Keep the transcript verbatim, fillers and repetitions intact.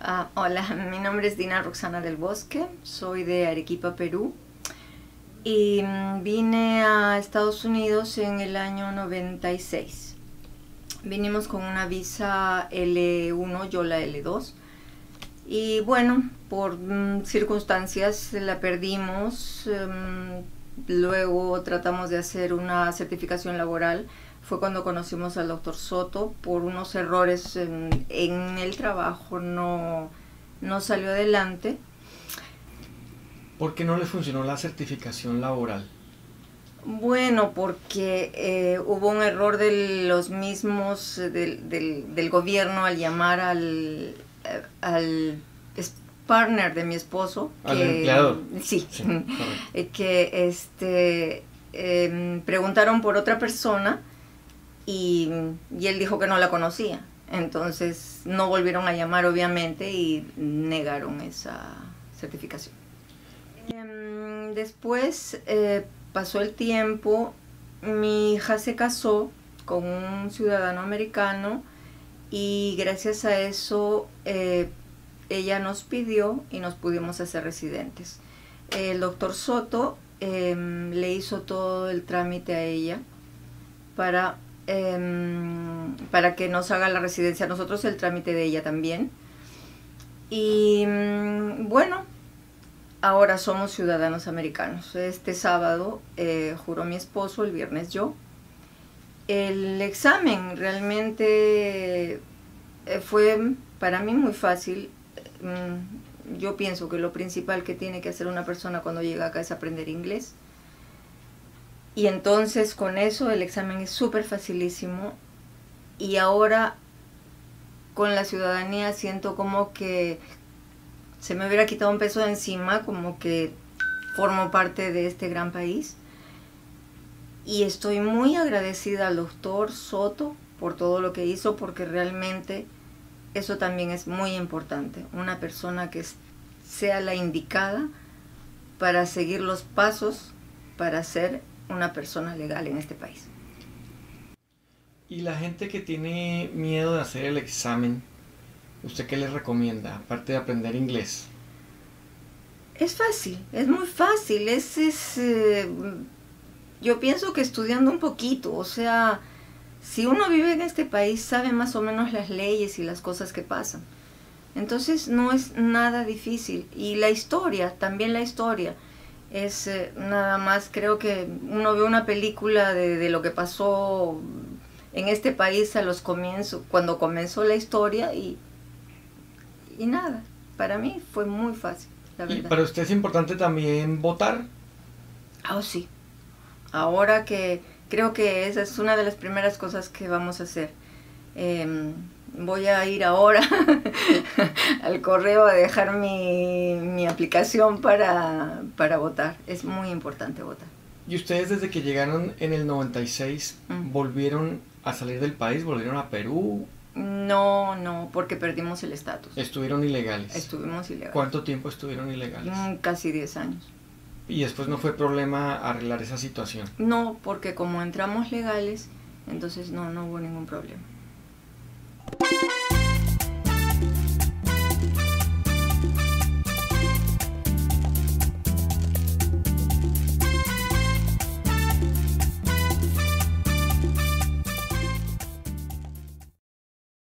Uh, hola, mi nombre es Dina Roxana del Bosque, soy de Arequipa, Perú, y vine a Estados Unidos en el año noventa y seis. Vinimos con una visa L uno, yo la L dos, y bueno, por mm, circunstancias la perdimos. Um, luego tratamos de hacer una certificación laboral. Fue cuando conocimos al doctor Soto. Por unos errores en, en el trabajo no, no salió adelante. ¿Por qué no le funcionó la certificación laboral? Bueno, porque eh, hubo un error de los mismos, del, del, del gobierno al llamar al, al partner de mi esposo. ¿Al que, empleador? Sí, sí, que este, eh, preguntaron por otra persona. Y, y él dijo que no la conocía, entonces no volvieron a llamar obviamente y negaron esa certificación. Eh, después eh, pasó el tiempo, mi hija se casó con un ciudadano americano y gracias a eso eh, ella nos pidió y nos pudimos hacer residentes. El doctor Soto eh, le hizo todo el trámite a ella para... Eh, para que nos haga la residencia, nosotros el trámite de ella también. Y bueno, ahora somos ciudadanos americanos. Este sábado eh, juró mi esposo, el viernes yo. El examen realmente fue para mí muy fácil. Yo pienso que lo principal que tiene que hacer una persona cuando llega acá es aprender inglés. Y entonces con eso el examen es súper facilísimo y ahora con la ciudadanía siento como que se me hubiera quitado un peso de encima, como que formo parte de este gran país. Y estoy muy agradecida al doctor Soto por todo lo que hizo, porque realmente eso también es muy importante. Una persona que sea la indicada para seguir los pasos para ser una persona legal en este país. Y la gente que tiene miedo de hacer el examen, ¿usted qué les recomienda, aparte de aprender inglés? Es fácil, es muy fácil. Es, es, eh, yo pienso que estudiando un poquito, o sea, si uno vive en este país sabe más o menos las leyes y las cosas que pasan. Entonces no es nada difícil. Y la historia, también la historia. Es eh, nada más, creo que uno ve una película de, de lo que pasó en este país a los comienzos, cuando comenzó la historia y, y nada, para mí fue muy fácil, la verdad. ¿Y para usted es importante también votar? Ah, oh, sí. Ahora que creo que esa es una de las primeras cosas que vamos a hacer. Eh, voy a ir ahora al correo a dejar mi, mi aplicación para, para votar. Es muy importante votar. ¿Y ustedes desde que llegaron en el noventa y seis mm. volvieron a salir del país? ¿Volvieron a Perú? No, no, porque perdimos el estatus. ¿Estuvieron ilegales? Estuvimos ilegales. ¿Cuánto tiempo estuvieron ilegales? Mm, casi diez años. ¿Y después no fue problema arreglar esa situación? No, porque como entramos legales, entonces no, no hubo ningún problema. Thank you.